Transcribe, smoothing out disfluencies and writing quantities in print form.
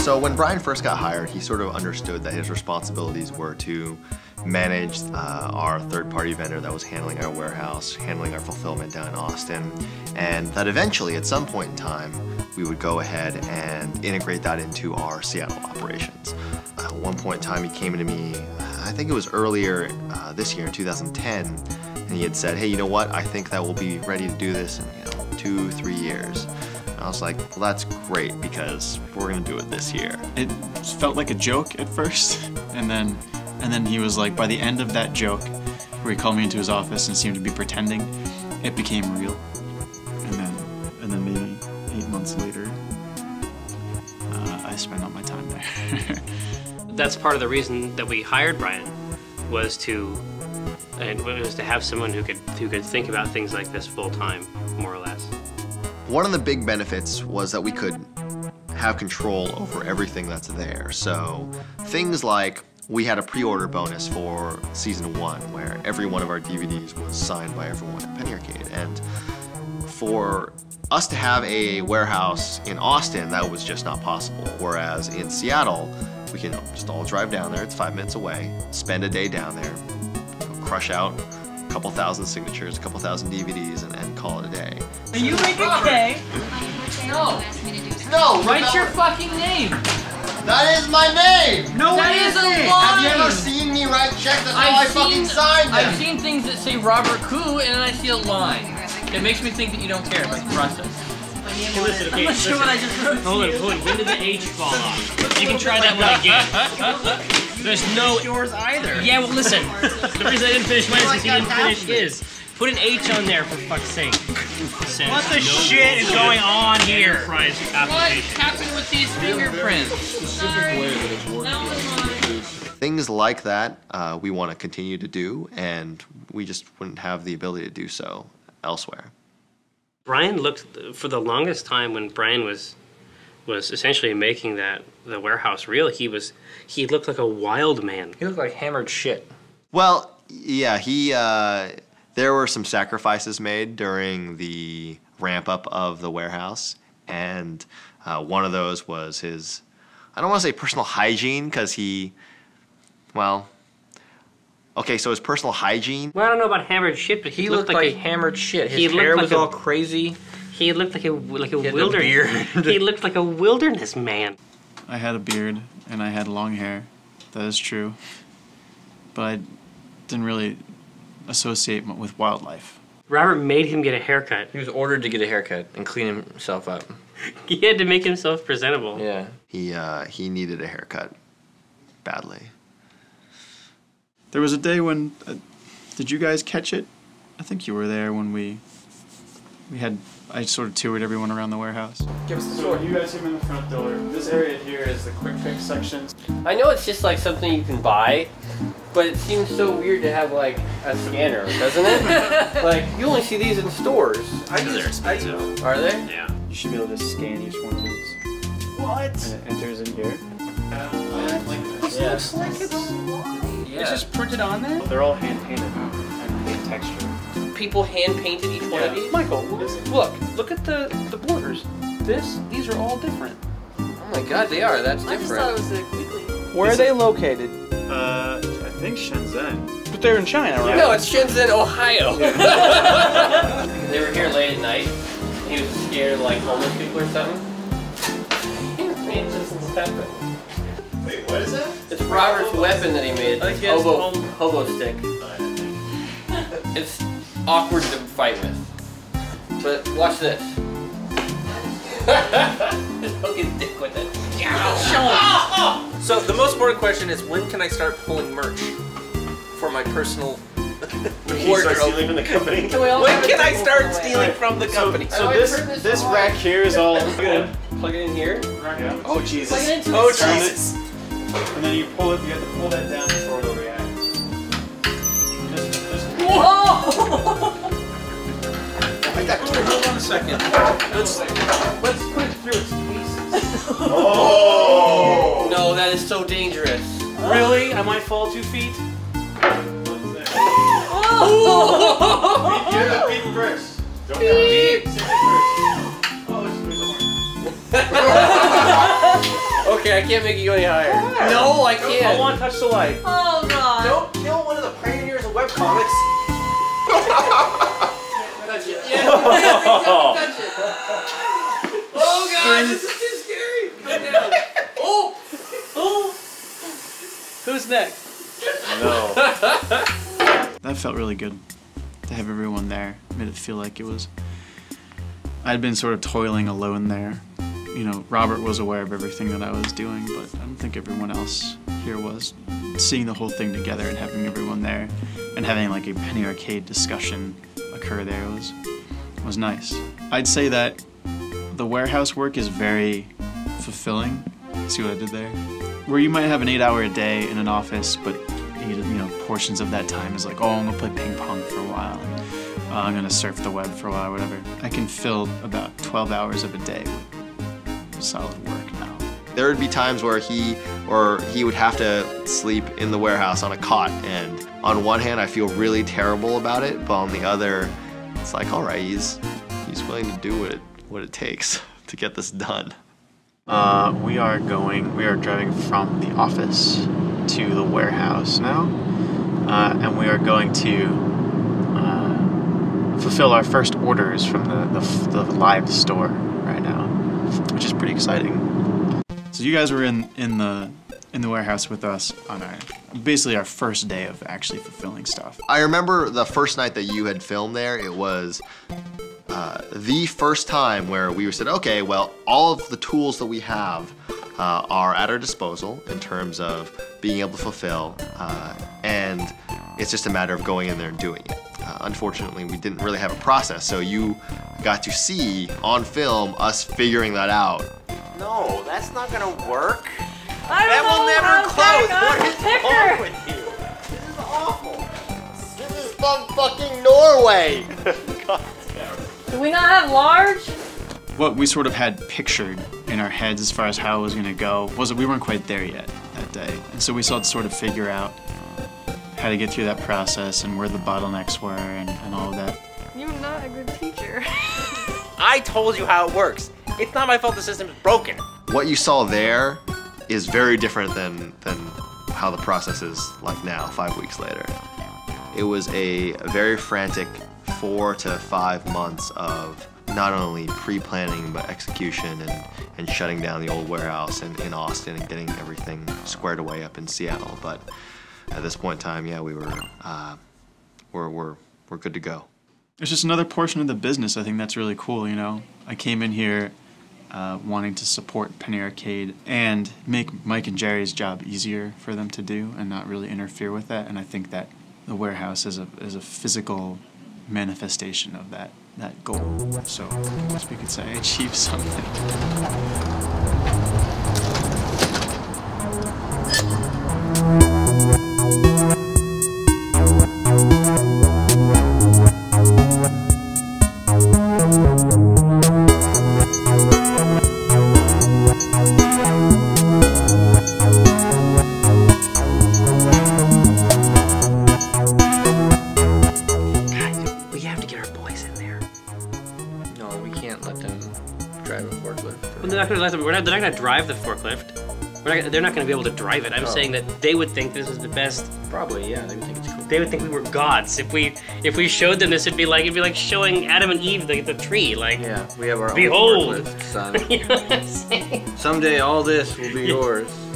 So when Brian first got hired, he sort of understood that his responsibilities were to manage our third-party vendor that was handling our warehouse, handling our fulfillment down in Austin, and that eventually, at some point in time, we would go ahead and integrate that into our Seattle operations. At one point in time, he came to me, I think it was earlier this year in 2010, and he had said, hey, you know what, I think that we'll be ready to do this in 2-3 years. I was like, well, that's great because we're gonna do it this year. It felt like a joke at first, and then he was like, by the end of that joke, where he called me into his office and seemed to be pretending, it became real. And then maybe 8 months later, I spent all my time there. That's part of the reason that we hired Brian was to have someone who could think about things like this full time, more or less. One of the big benefits was that we could have control over everything that's there. So things like we had a pre-order bonus for season 1 where every one of our DVDs was signed by everyone at Penny Arcade. And for us to have a warehouse in Austin, that was just not possible. Whereas in Seattle, we can just all drive down there, it's 5 minutes away, spend a day down there, crush out a couple thousand signatures, a couple thousand DVDs, and call it a day. Are you making a day? No. No, write your fucking name. That is my name. No, that is a lie. Have you ever seen me write checks? That's how I fucking signed them. I've seen things that say Robert Koo, and then I see a line. It makes me think that you don't care about the process. Hey, listen, okay, I'm not sure what I just wrote. Hold on. When did the H fall off? You can try that one again. There's no yours either. Yeah, well, listen. The reason I didn't finish mine is because he didn't finish his. Put an H on there for fuck's sake. What the shit is going on here? What happened with these fingerprints? Things like that we want to continue to do, and we just wouldn't have the ability to do so elsewhere. Brian looked for the longest time when Brian was essentially making the warehouse real. He looked like a wild man. He looked like hammered shit. Well, yeah, there were some sacrifices made during the ramp up of the warehouse, and one of those was his, I don't want to say personal hygiene, because so his personal hygiene. Well, I don't know about hammered shit, but he looked like a hammered shit. His hair was all crazy. He looked like a wilderness. He looked like a wilderness man. I had a beard and I had long hair. That is true. But I didn't really associate with wildlife. Robert made him get a haircut. He was ordered to get a haircut and clean himself up. He had to make himself presentable. Yeah. He needed a haircut badly. There was a day when did you guys catch it? I think you were there when I sort of toured everyone around the warehouse. Give us the story. You guys came in the front door. This area here is the quick fix section. I know it's just like something you can buy, but it seems so weird to have like a scanner, doesn't it? Like, you only see these in stores. They're expensive. Are they? Yeah. You should be able to scan each one of these. What? And it enters in here. What? This looks like it's It's just printed on there? They're all hand-painted and paint texture. People hand-painted each one of these? Michael, look at the borders. These are all different. Oh my god, they are. That's different. I just thought it was quickly. Where are they located? I think Shenzhen. But they're in China, right? No, it's Shenzhen, Ohio. Yeah. They were here late at night. He was scared of like homeless people or something. He was painting this and stuff. Wait, what is that? It's Robert's weapon that he made. It's hobo stick. It's awkward to fight with. But watch this. Just hook his dick with it. So the most important question is, when can I start pulling merch for my personal wardrobe? Stealing from the company? When can I start stealing from the company? So this rack here is all... Plug it in here. Yeah. Oh Jesus. Plug it into Jesus. And then you pull it, you have to pull that down before it'll react. Whoa! Hold on a second. Let's put it through its pieces. Oh! No, that is so dangerous. Really? I might fall 2 feet? Oh! You're the beep bricks. Don't have beep. Oh, okay, I can't make it go any higher. Why? No, I can't. I want to touch the light. Oh god. Don't kill one of the pioneers of web comics. Touch it. Yeah. Touch it. Oh god, this is too scary. Come down. Oh. Oh. Who's next? No. That felt really good to have everyone there. Made it feel like it was. I'd been sort of toiling alone there. You know, Robert was aware of everything that I was doing, but I don't think everyone else here was. Seeing the whole thing together and having everyone there and having like a Penny Arcade discussion occur there was nice. I'd say that the warehouse work is very fulfilling. See what I did there? Where you might have an 8-hour day in an office, but you know, portions of that time is like, oh, I'm gonna play ping pong for a while, and, I'm gonna surf the web for a while, whatever. I can fill about 12 hours of a day with solid work now. There would be times where he would have to sleep in the warehouse on a cot, and on one hand I feel really terrible about it, but on the other, it's like, all right, he's willing to do what it takes to get this done. We are driving from the office to the warehouse now, and we are going to fulfill our first orders from the live store right now, which is pretty exciting. So you guys were in the warehouse with us on basically our first day of actually fulfilling stuff. I remember the first night that you had filmed there, it was the first time where we said, okay, well, all of the tools that we have are at our disposal in terms of being able to fulfill, and it's just a matter of going in there and doing it. Unfortunately, we didn't really have a process, so you got to see on film us figuring that out. No, that's not gonna work. That will never close. What is wrong with you? This is awful. This is from fucking Norway. God damn. Do we not have large? What we sort of had pictured in our heads as far as how it was gonna go was that we weren't quite there yet that day. And so we still had to sort of figure out how to get through that process and where the bottlenecks were and all of that. You're not a good teacher. I told you how it works. It's not my fault the system is broken. What you saw there is very different than how the process is like now, 5 weeks later. It was a very frantic 4 to 5 months of not only pre-planning, but execution and shutting down the old warehouse in Austin and getting everything squared away up in Seattle. But at this point in time, yeah, we're good to go. It's just another portion of the business. I think that's really cool, you know? I came in here wanting to support Penny Arcade and make Mike and Jerry's job easier for them to do and not really interfere with that. And I think that the warehouse is a physical manifestation of that goal. So I guess we could say I achieved something. We have to get our boys in there. No, we can't let them drive a forklift. Well, they're not gonna let them. They're not gonna drive the forklift. They're not gonna be able to drive it. I'm saying that they would think this is the best. Probably, yeah. They would think it's cool. They would think we were gods if we showed them this. It'd be like showing Adam and Eve the tree. Like, yeah, we have our own forklift, son. You know what I'm saying? Someday all this will be yours.